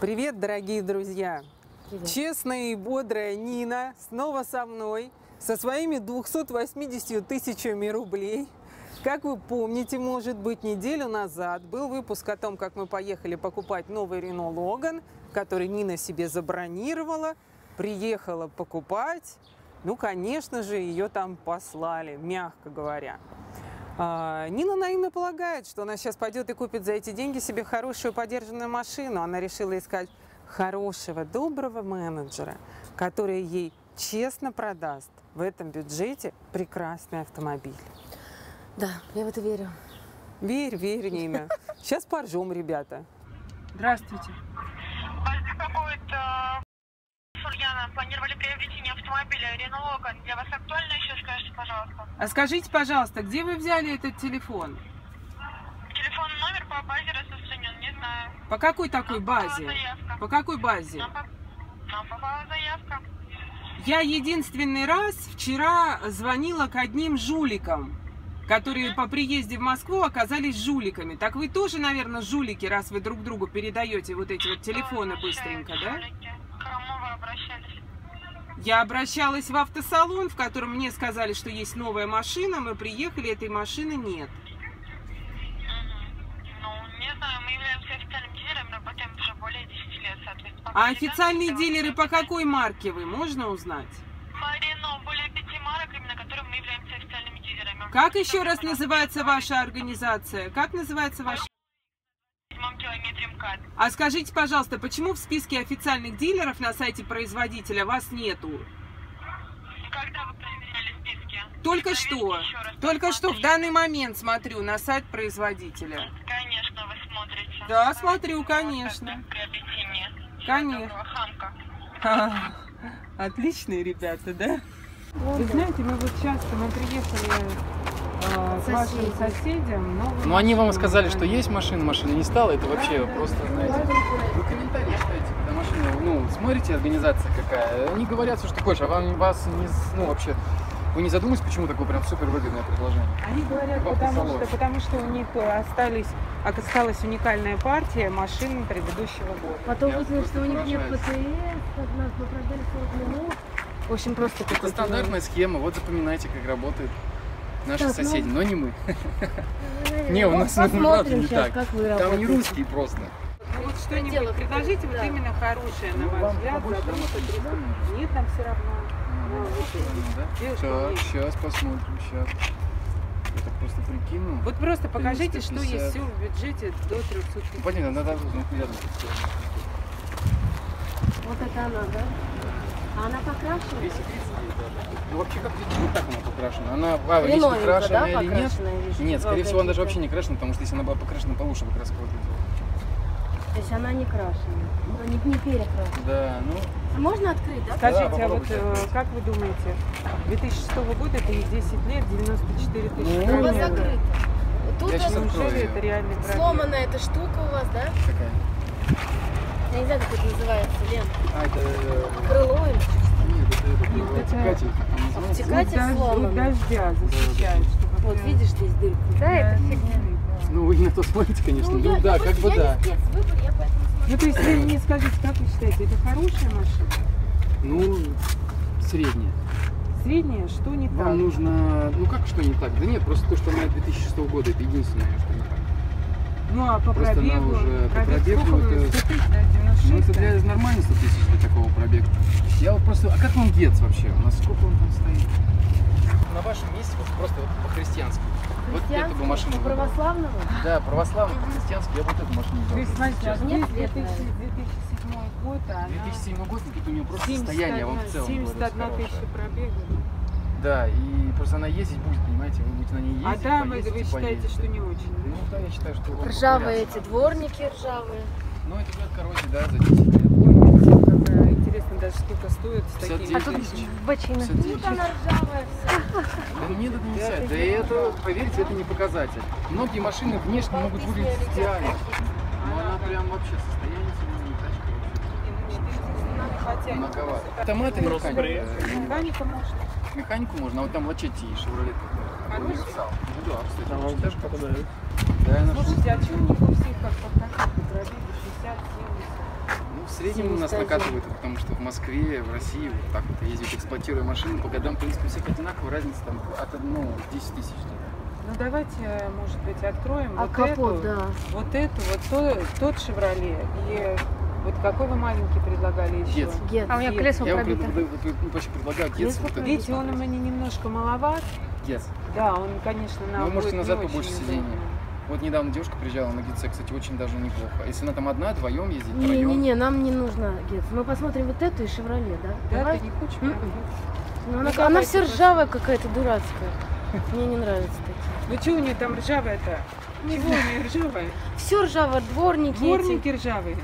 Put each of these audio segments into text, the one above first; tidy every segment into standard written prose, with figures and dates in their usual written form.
Привет, дорогие друзья! Привет. Честная и бодрая Нина снова со мной, со своими 280 тысячами рублей. Как вы помните, может быть, неделю назад был выпуск о том, как мы поехали покупать новый Рено Логан, который Нина себе забронировала, приехала покупать. Ну, конечно же, ее там послали, мягко говоря. Нина наивно полагает, что она сейчас пойдет и купит за эти деньги себе хорошую подержанную машину. Она решила искать хорошего, доброго менеджера, который ей честно продаст в этом бюджете прекрасный автомобиль. Да, я в это верю. Верь, верь, Нина. Сейчас поржем, ребята. Здравствуйте. Вас беспокоит Сурьяна. Планировали приобретение автомобиля Рено Логан. Для вас актуально еще, скажите, пожалуйста? А скажите, пожалуйста, где вы взяли этот телефон? Телефонный номер по базе распространен, не знаю. По какой такой базе? По какой базе? Нам попала заявка. Я единственный раз вчера звонила к одним жуликам, которые по приезде в Москву оказались жуликами. Так вы тоже, наверное, жулики, раз вы друг другу передаете вот эти вот телефоны быстренько, да? Я обращалась в автосалон, в котором мне сказали, что есть новая машина. Мы приехали, этой машины нет. Ну, не знаю, мы являемся официальным дилером, работаем уже более 10 лет, соответственно. А официальные дилеры по какой марке вы? Можно узнать? По Рено, более 5 марок, именно которым мы являемся официальными дилерами. Как еще раз называется ваша организация? Как называется ваша... А скажите, пожалуйста, почему в списке официальных дилеров на сайте производителя вас нету? Когда вы проверяли списки? Только что. Только что, в данный момент смотрю на сайт производителя. Конечно, вы смотрите. Да, смотрю, конечно. Конечно. Отличные ребята, да? Вы знаете, мы вот часто, мы приехали... К вашим соседям. Но они вам сказали, что есть машина, машина не стала, это вообще просто, знаете, вы комментарии ставите, потому что, ну, смотрите, организация какая, они говорят все, что хочешь, а вам, вас, не, ну, вообще, вы не задумались, почему такое прям супер выгодное предложение? Они говорят, потому что у них осталась уникальная партия машин предыдущего года. Потом выяснилось, что у них нет ПТС, нас попродали 40 минут. В общем, просто... Это стандартная схема, вот запоминайте, как работает. Наши так, соседи, но не мы. Не, у нас не так. Там не русские просто. Вот что-нибудь предложите, вот именно хорошее, на ваш взгляд, задумка. Нет, нам все равно. Сейчас посмотрим, сейчас. Я так просто прикину. Вот просто покажите, что есть все в бюджете до 300 тысяч. Понятно, надо рядом. Вот это она, да? А она покрашена? 230, да. Ну, вообще, как видите, вот так она покрашена. Она лично крашена, да, или нет? Вижу. Нет, скорее всего, она даже вообще не крашена, потому что если она была покрашена, получше бы краска выглядела. То есть она не крашена, не перекрашена. Да, ну... А можно открыть, да? Скажите, да, а вот как вы думаете, 2006 года, это и 10 лет, 94 тысячи... Ну, у вас закрыто. Тут это реальный брак. Сломана эта штука у вас, да? Какая? Я не знаю, как это называется, Лен. А, это... Крыло или что-то? Нет, это обтекатель. Обтекатель сломан. Дождя защищает. Вот, видишь, здесь дырка. Да, это фигня. Ну, вы не на то смотрите, конечно. Ну, да, как бы да. Ну, то есть, вы мне скажите, как вы считаете, это хорошая машина? Ну, средняя. Средняя? Что не так? Вам нужно... Ну, как что не так? Да нет, просто то, что она 2006 года, это единственное, что не так. Ну, а по просто пробегу, уже, по пробегу это 100 тысяч, да, 96, ну, это для нормальных 100 тысяч для такого пробега. Я вот просто... А как вам Гетц вообще? У нас сколько он там стоит? На вашем месте вот просто вот по-христиански. Вот эту бы машину выбрал. Православного? Да, православного, по-христиански. Я вот эту машину выбрал. То есть, значит, а мне 2007 год, а она... 2007 год, у нее просто состояние, вам в целом 71 тысяча пробега. Да, и просто она ездить будет, понимаете, вы будете на ней ездить. А да, поездите, вы считаете, поездите, что не очень? Ну да, я считаю, что... Ржавые эти дворники, ржавые. Ну это будет короче, да, за 10 лет. Ой, какая интересная даже штука стоит. С такими... А как бочина? Вот она ржавая вся. Да нет, это не вся. Да и это, поверьте, это не показатель. Многие машины внешне могут выглядеть идеально. Но она прям вообще состояние сегодня тачка. Многовато. Автоматы механика. Механика можно. Механику можно, а вот там лачетти и Шевроле. Хороший? Ну да, кстати. Там вам даже попадают. Да, слушайте, а чего у них у всех как по концу пробили 60-70? среднем у нас накатывает, потому что в Москве, в России вот так вот ездить, эксплуатируя машину, по годам, в принципе, всех одинаково, разница там от 1 до 10 тысяч. Ну давайте, может быть, откроем вот тот Шевроле и вот какой вы маленький предлагали еще? Гетц. А у меня колесо пробито. Я предлагаю Гетц. Видите, он у меня немножко маловат. Гетц. Да, он, конечно, нам будет можете назад побольше сидений. Вот недавно девушка приезжала на Гетце, кстати, очень даже неплохо. Если она там одна, вдвоем ездит, втроем... Не-не-не, нам не нужно Гетц. Мы посмотрим вот эту и Шевроле, да? Да, ты не хочешь? Она вся ржавая какая-то, дурацкая. Мне не нравятся такие. Ну что у нее там ржавая-то? Чего у нее ржавая? Все ржавое, дворники. Дворники ржавые.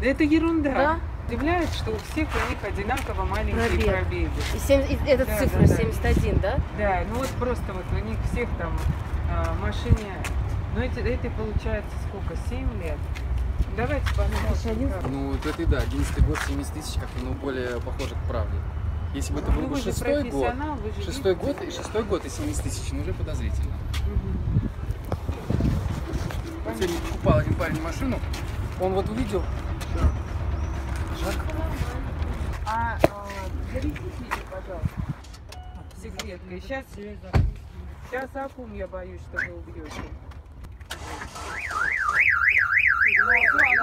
Да это ерунда. Да? Удивляет, что у всех у них одинаково маленькие пробеги. Это цифра 71, да? Да, ну вот просто вот у них всех там машине... Ну эти получается сколько? 7 лет? Давайте посмотрим. Ну вот это да, 11 год, 70 тысяч, как ну, более похоже к правде. Если бы это был бы 6-й год и 70 тысяч, ну уже подозрительно. Вот сегодня покупал один парень машину, он вот увидел. Жак. А зарядите меня, пожалуйста. Секреткой. Сейчас акум, я боюсь, что вы убьете. Она умирает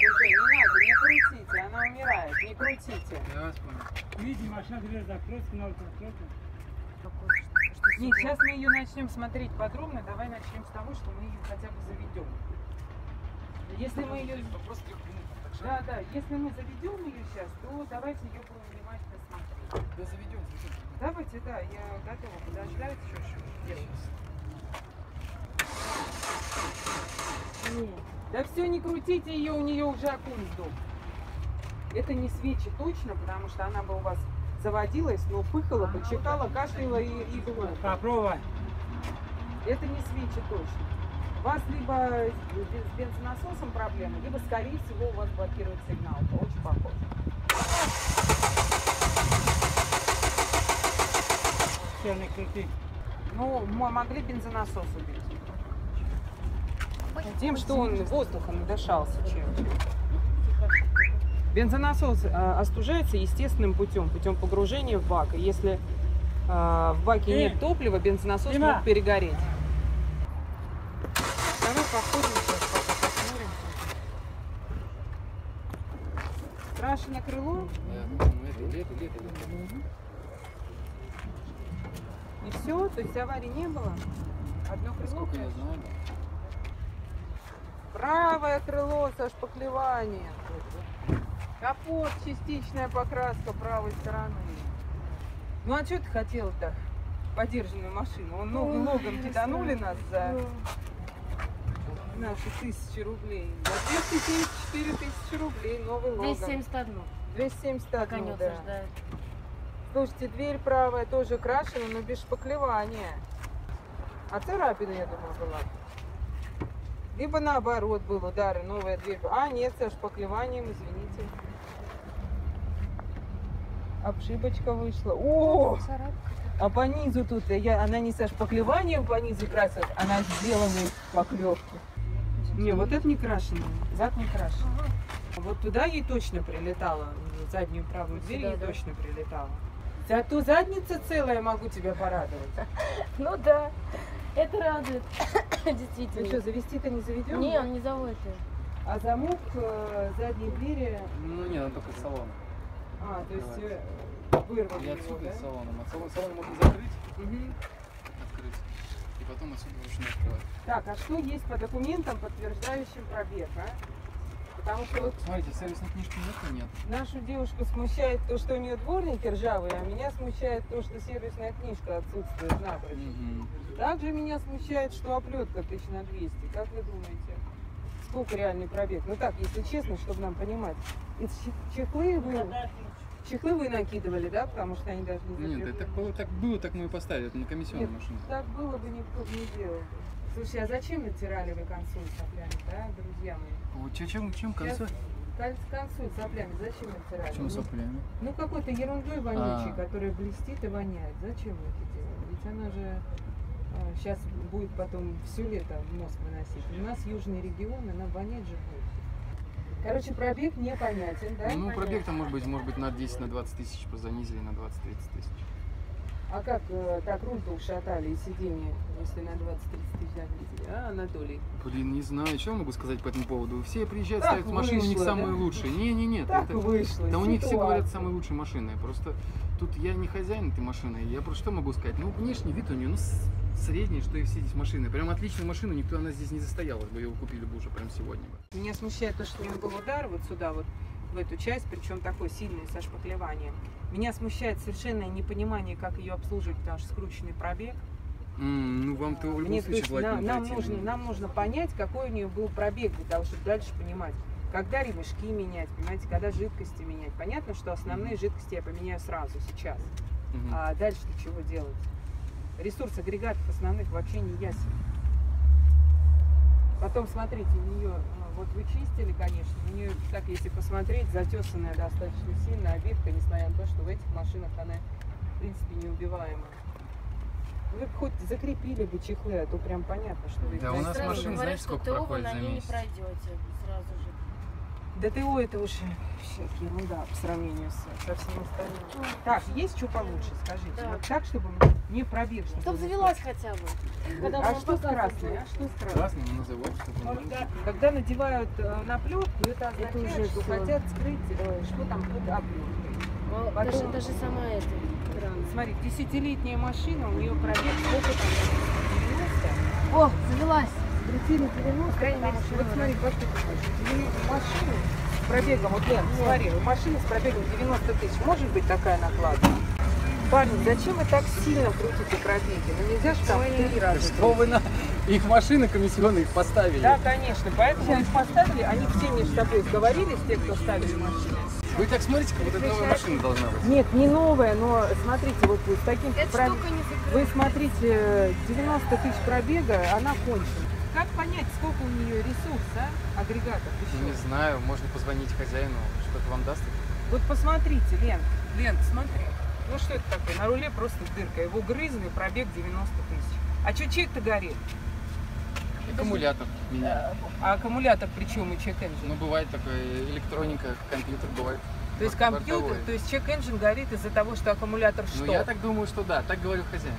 уже, не надо, не крутите, она умирает, не крутите. Я вас понял. Видите, машина дверь закрылась, надо закрыть. Нет, сейчас мы ее начнем смотреть подробно, давай начнем с того, что мы ее хотя бы заведем. Если мы ее... Да, если мы заведем ее сейчас, то давайте ее будем внимательно смотреть. Да, заведем. Давайте, да, я готова подождать еще. Нет. Да все, не крутите ее, у нее уже аккум сдох. Это не свечи точно, потому что она бы у вас заводилась, но пыхала, почекала, кашляла и думала. Попробуй. Это не свечи точно. У вас либо с бензонасосом проблемы, либо, скорее всего, у вас блокирует сигнал. Это очень похоже. Все, не крути. Ну, мы могли бензонасос убить. Тем, что он воздухом дышался чем-то. Бензонасос остужается естественным путем, путем погружения в бак. И если в баке нет топлива, бензонасос мог перегореть. Давай походим сейчас, пока посмотрим. Краша на крыло. И все, то есть аварии не было. Одно крыло. Правое крыло со шпаклеванием. Капот, частичная покраска правой стороны. Ну а что ты хотела-то? Подержанную машину. Он новый Логан киданули нас за наши 1000 рублей. За 274 000 рублей новый Логан. 271. 271, да. Слушайте, дверь правая тоже крашена, но без шпаклевания. А царапина, я думаю, была. Либо наоборот был удар, новая дверь. А, нет, со шпаклеванием, извините. Обшибочка вышла. О! А по низу тут, она не со шпаклеванием по низу красит, она сделанная поклевки. Не, вот это не крашено, зад не крашен. Вот туда ей точно прилетало, заднюю правую дверь ей точно прилетало. Зато задница целая, могу тебя порадовать. Ну да. Это радует, действительно. Ну что, завести-то не заведем? Не, он не заводит. А замок задней двери... Ну не, он только с салона. А, то есть вырвали его, отсюда, да? Из салона. Салон можно закрыть, открыть, и потом отсюда нужно открывать. Так, а что есть по документам, подтверждающим пробег, а? Потому что вот... Смотрите, сервисной книжки нет и нет. Нашу девушку смущает то, что у нее дворники ржавые, а меня смущает то, что сервисная книжка отсутствует напрочь. Также меня смущает, что оплетка 1200. Как вы думаете, сколько реальный пробег? Ну так, если честно, чтобы нам понимать. Это чехлы вы накидывали, да? Потому что они даже не закреплены. Нет, так было, так мы и поставили. Это на комиссионную машину. Так было бы, никто бы не делал бы. Слушай, а зачем натирали вы консоль соплями, да, друзья мои? Вот чем консоль? Консоль соплями зачем натирали? Почему соплями? Ну какой-то ерундой вонючей, которая блестит и воняет. Зачем вы это делали? Ведь она же сейчас будет потом все лето в мозг выносить. У нас южные регионы, она вонять же будет. Короче, пробег непонятен, да? Ну, пробег-то может быть на 10-20 тысяч занизили на 20-30 тысяч. А как так руль-то ушатали и сиденье, если на 20-30 тысяч занизили, а, Анатолий? Блин, не знаю, что я могу сказать по этому поводу. Все приезжают, так ставят вышло, машины, у них самые лучшие. Не-не-не. Так это вышло. Да у них все говорят самые лучшие машины. Просто тут я не хозяин этой машины, я просто что могу сказать? Ну, внешний вид у нее, ну, средний, что и все здесь машины. Прям отличная машина, никто она здесь не застоялась бы, ее купили бы уже прям сегодня. Меня смущает то, что у него был удар вот сюда вот, в эту часть, причем такой сильный, со шпаклеванием. Меня смущает совершенное непонимание, как ее обслуживать, потому что скрученный пробег. Ну, вам-то в любом случае желательно пройти. Нам нужно понять, какой у нее был пробег, для того, чтобы дальше понимать, когда ремешки менять, понимаете, когда жидкости менять. Понятно, что основные жидкости я поменяю сразу, сейчас. А дальше-то чего делать? Ресурс агрегатов основных вообще не ясен. Потом, смотрите, у нее... Вот вы чистили, конечно, у нее, так если посмотреть, затесанная достаточно сильно обивка, несмотря на то, что в этих машинах она, в принципе, неубиваема. Вы хоть закрепили бы чехлы, а то прям понятно, что вы... Да, у нас машина, знаешь, сколько проходит за месяц? Сразу говорят, что ТО вы на ней не пройдете сразу же. Да ТО это уже всякие, ну да, по сравнению со всем остальным. Так, есть что получше, скажите? Да. Вот так, чтобы не пробив. Чтобы завелась хотя бы. Когда а что с красной? А что с красной? Когда надевают наплётку, это означает, что хотят скрыть, что там под оплёткой. Потом... Даже сама эта. Смотри, десятилетняя машина, у нее пробег сколько там? 90. О, завелась. Крутили 90. Крайне мере, вот смотри, пошли. Машину с пробегом, вот Лен, смотри, машина с пробегом 90 тысяч. Может быть такая накладка? Парни, зачем вы так сильно крутите пробеги? Ну нельзя же там 3 раза. Что вы на... Их машины комиссионные, их поставили. Да, конечно, поэтому их поставили, они все между собой сговорились, те, кто ставили машины. Вы так смотрите, как будто новая машина должна быть. Нет, не новая, но смотрите, вот с таким пробегом. Вы смотрите, 90 тысяч пробега, она кончена. Как понять, сколько у нее ресурса, агрегатов еще? Не знаю, можно позвонить хозяину, что-то вам даст. Вот посмотрите, Лен, смотри. Ну что это такое? На руле просто дырка. Его грызли, пробег 90 тысяч. А что чек-то горит? Аккумулятор меня. А аккумулятор при чем и чек-энджин? Ну бывает такая электроника, компьютер бывает. То есть компьютер, то есть чек-энджин горит из-за того, что аккумулятор что? Ну я так думаю, что да, так говорил хозяин.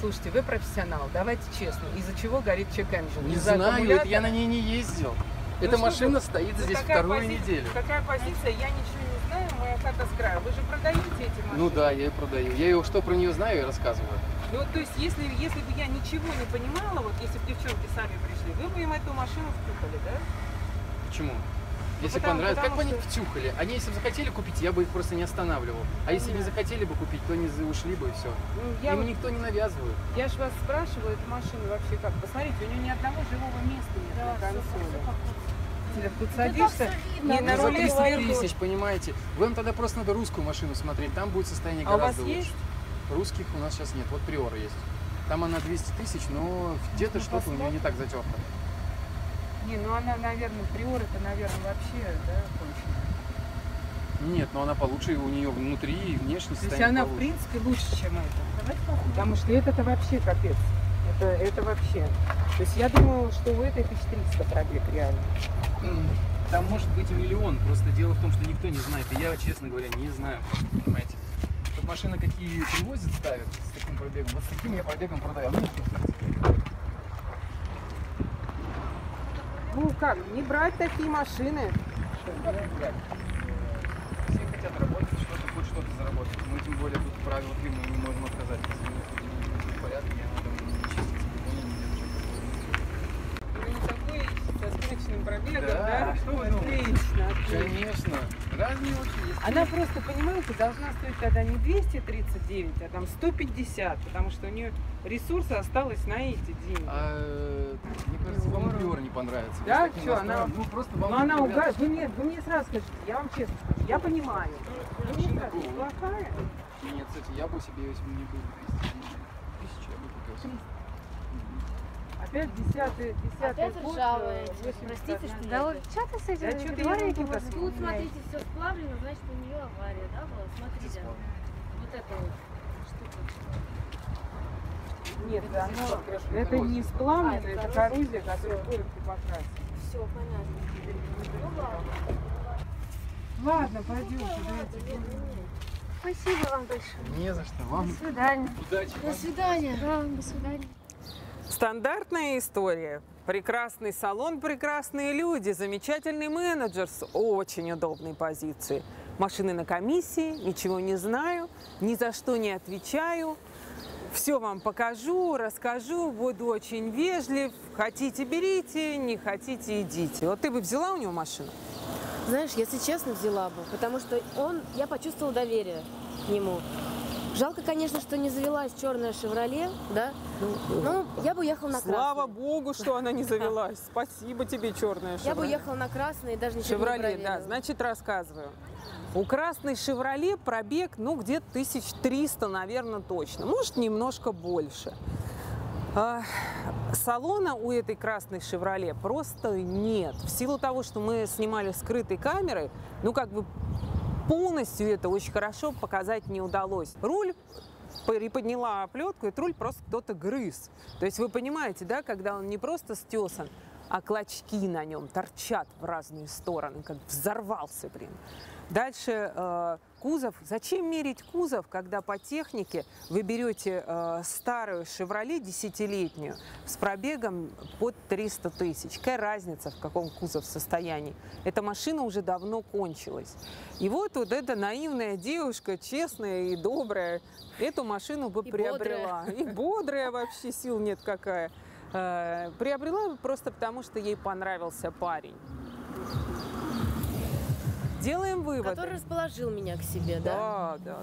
Слушайте, вы профессионал, давайте честно, из-за чего горит чек-энджин? Не знаю, я на ней не ездил. Ну эта машина стоит здесь вторую неделю. Какая позиция? Я ничего не знаю, моя хата с краю. Вы же продаете эти машины? Ну да, я ее продаю. Я ее что про нее знаю и рассказываю. Ну то есть, если бы я ничего не понимала, вот если бы девчонки сами пришли, вы бы им эту машину втюхали, да? Почему? Если понравится, как бы они втюхали. Они если бы захотели купить, я бы их просто не останавливал. А если не захотели бы купить, то они ушли бы и все. Ну, им никто не навязывает. Я же вас спрашиваю, эта машина вообще как? Посмотрите, у нее ни одного живого места нет на консоли. Тут садишься, не на руле сверху, понимаете? Вам тогда просто надо русскую машину смотреть, там будет состояние гораздо лучше. А у вас есть? Русских у нас сейчас нет, вот Приора есть. Там она 200 тысяч, но где-то что-то у нее не так затерто. Не, ну она, наверное, Приора-то, наверное, вообще, да, кончена. Нет, но она получше, у нее внутри и внешне состояние. То есть она, в принципе, лучше, чем эта. Потому что это вообще капец. Это вообще. То есть я думала, что у этой 1300 пробег реально. Там может быть миллион, просто дело в том, что никто не знает. И я, честно говоря, не знаю, понимаете. Тут машины какие привозят, ставят с таким пробегом. Вот с таким я пробегом продаю. Ну как, не брать такие машины. Все хотят работать, что-то хоть что-то заработать. Мы тем более тут правила фильма не можем отказать. Если мы в порядке, я думаю, не чистить. Пробегом, да? Что вы думаете? Отлично, конечно. Разные очень есть. Она просто, понимаете, должна стоить тогда не 239, а там 150, потому что у нее ресурсы осталось на эти деньги. Мне кажется, вам Приора не понравится. Да? Что, она... Ну, просто вам... Но она угадает. Вы мне сразу скажите, я вам честно скажу, я понимаю. Машина неплохая. Нет, кстати, я бы себе, если бы не было 200 тысяч, я бы купил. Опять десятый год. Простите, что да, что-то с этим говорили. Тут, смотрите, все сплавлено, значит, у нее авария, да, была? Смотрите, вот эта вот штука. Нет, это не сплавлено, это коррозия, которая город не покрасит. все, понятно. Ну, ладно, пойдемте. Спасибо вам большое. Не за что. Вам. До свидания. Удачи. До свидания. Да, до свидания. Стандартная история. Прекрасный салон, прекрасные люди, замечательный менеджер с очень удобной позицией. Машины на комиссии, ничего не знаю, ни за что не отвечаю. Все вам покажу, расскажу, буду очень вежлив. Хотите – берите, не хотите – идите. Вот ты бы взяла у него машину? Знаешь, если честно, взяла бы, потому что я почувствовала доверие к нему. Жалко, конечно, что не завелась черная «Шевроле», да? Ну, я бы ехала на красный. Слава богу, что она не завелась. Спасибо тебе, черная «Шевроле». Я бы ехала на красный и даже ничего не проверила. «Шевроле», да, значит, рассказываю. У красной «Шевроле» пробег, ну, где-то 1300, наверное, точно. Может, немножко больше. Салона у этой красной «Шевроле» просто нет. В силу того, что мы снимали скрытой камерой, ну, как бы... полностью это очень хорошо показать не удалось. Руль приподняла оплетку, и руль просто кто-то грыз. То есть вы понимаете, да, когда он не просто стесан, а клочки на нем торчат в разные стороны, как взорвался прям. Дальше кузов. Зачем мерить кузов, когда по технике вы берете старую «Шевроле» десятилетнюю с пробегом под 300 тысяч? Какая разница, в каком кузов состоянии? Эта машина уже давно кончилась. И вот эта наивная девушка, честная и добрая, эту машину бы приобрела. И бодрая вообще, сил нет какая. Приобрела просто потому, что ей понравился парень. Делаем выводы. Который расположил меня к себе, да? Да.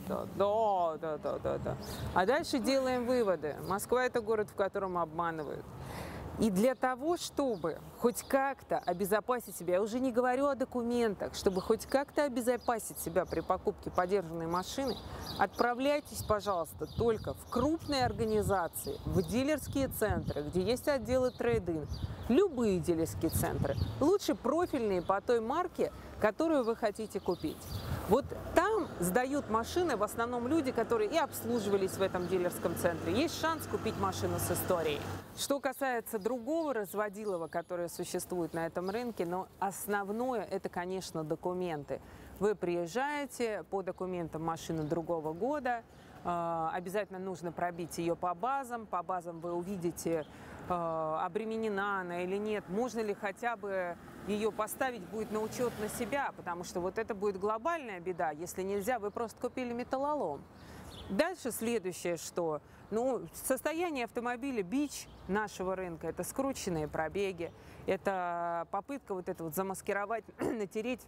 А дальше делаем выводы. Москва – это город, в котором обманывают. И для того, чтобы хоть как-то обезопасить себя, я уже не говорю о документах, чтобы хоть как-то обезопасить себя при покупке подержанной машины, отправляйтесь, пожалуйста, только в крупные организации, в дилерские центры, где есть отделы трейд-ин, любые дилерские центры, лучше профильные по той марке, которую вы хотите купить. Вот там сдают машины в основном люди, которые и обслуживались в этом дилерском центре. Есть шанс купить машину с историей. Что касается другого разводилова, которое существует на этом рынке, но основное – это, конечно, документы. Вы приезжаете, по документам машины другого года, обязательно нужно пробить ее по базам. По базам вы увидите, обременена она или нет, можно ли хотя бы ее поставить будет на учет на себя, потому что вот это будет глобальная беда, если нельзя, вы просто купили металлолом. Дальше следующее, что, ну, состояние автомобиля, бич нашего рынка, это скрученные пробеги, это попытка вот это вот замаскировать, натереть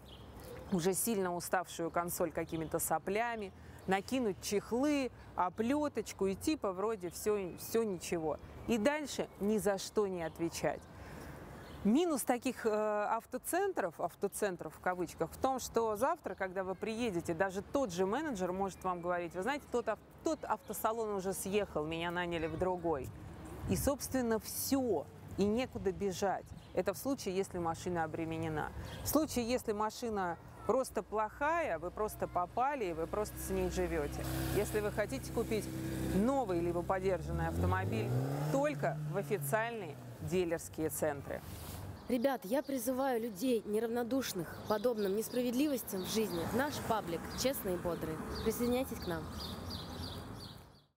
уже сильно уставшую консоль какими-то соплями, накинуть чехлы, оплеточку и типа вроде все ничего. И дальше ни за что не отвечать. Минус таких автоцентров в кавычках, в том, что завтра, когда вы приедете, даже тот же менеджер может вам говорить: вы знаете, тот автосалон уже съехал, меня наняли в другой. И, собственно, все. И некуда бежать. Это в случае, если машина обременена. В случае, если машина просто плохая, вы просто попали и вы просто с ней живете. Если вы хотите купить новый либо подержанный автомобиль, только в официальные дилерские центры. Ребят, я призываю людей, неравнодушных подобным несправедливостям в жизни, в наш паблик «Честные и бодрые». Присоединяйтесь к нам.